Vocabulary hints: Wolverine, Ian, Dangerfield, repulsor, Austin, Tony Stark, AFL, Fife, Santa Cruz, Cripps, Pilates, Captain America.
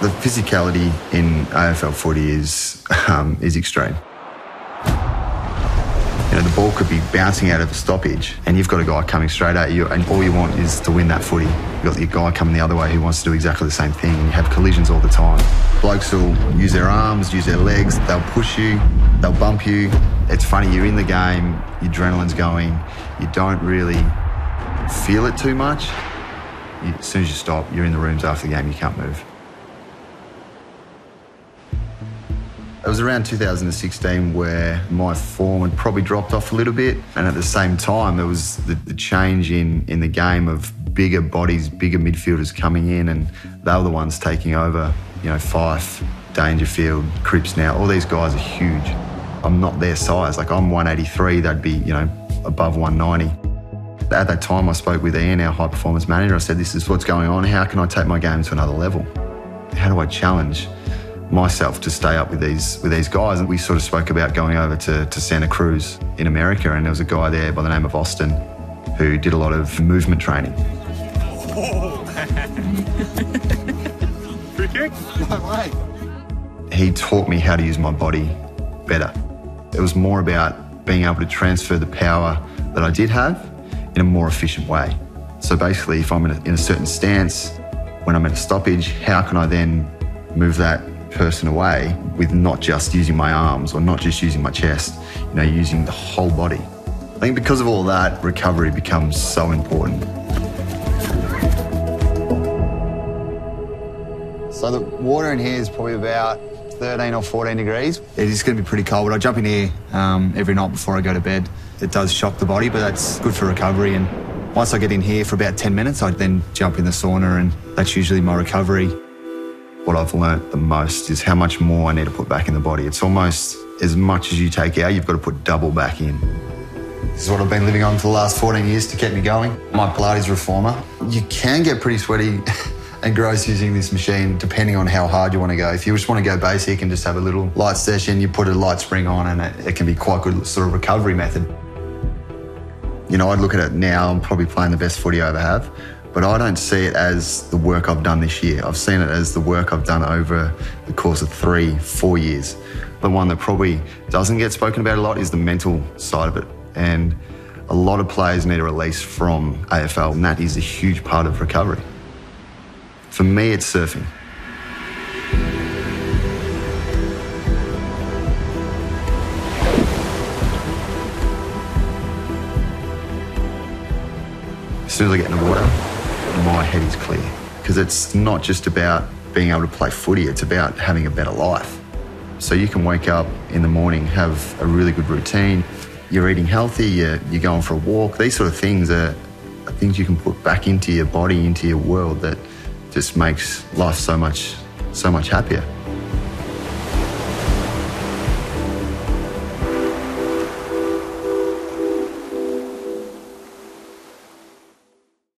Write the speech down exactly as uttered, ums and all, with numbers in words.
The physicality in A F L footy is, um, is extreme. You know, the ball could be bouncing out of a stoppage and you've got a guy coming straight at you and all you want is to win that footy. You've got your guy coming the other way who wants to do exactly the same thing. You have collisions all the time. Blokes will use their arms, use their legs, they'll push you, they'll bump you. It's funny, you're in the game, your adrenaline's going, you don't really feel it too much. You, as soon as you stop, you're in the rooms after the game, you can't move. It was around two thousand sixteen where my form had probably dropped off a little bit, and at the same time there was the, the change in, in the game of bigger bodies, bigger midfielders coming in, and they were the ones taking over. You know, Fife, Dangerfield, Cripps now, all these guys are huge. I'm not their size, like I'm one eighty-three, they'd be, you know, above one ninety. At that time I spoke with Ian, our high performance manager, I said, this is what's going on, how can I take my game to another level? How do I challenge myself to stay up with these with these guys? And we sort of spoke about going over to, to Santa Cruz in America, and there was a guy there by the name of Austin who did a lot of movement training. Oh, free kick? No way. He taught me how to use my body better. It was more about being able to transfer the power that I did have in a more efficient way. So basically, if I'm in a, in a certain stance, when I'm at a stoppage, how can I then move that person away with not just using my arms or not just using my chest, you know, using the whole body. I think because of all that, recovery becomes so important. So the water in here is probably about thirteen or fourteen degrees. It is going to be pretty cold. I jump in here um, every night before I go to bed. It does shock the body, but that's good for recovery. And once I get in here for about ten minutes, I then jump in the sauna, and that's usually my recovery. What I've learnt the most is how much more I need to put back in the body. It's almost as much as you take out, you've got to put double back in. This is what I've been living on for the last fourteen years to keep me going. My Pilates reformer. You can get pretty sweaty and gross using this machine depending on how hard you want to go. If you just want to go basic and just have a little light session, you put a light spring on and it, it can be quite a good sort of recovery method. You know, I'd look at it now, I'm probably playing the best footy I ever have. But I don't see it as the work I've done this year. I've seen it as the work I've done over the course of three, four years. The one that probably doesn't get spoken about a lot is the mental side of it. And a lot of players need a release from A F L, and that is a huge part of recovery. For me, it's surfing. As soon as I get in the water, my head is clear, because it's not just about being able to play footy, it's about having a better life. So you can wake up in the morning, have a really good routine, you're eating healthy, you're, you're going for a walk. These sort of things are, are things you can put back into your body, into your world, that just makes life so much, so much happier.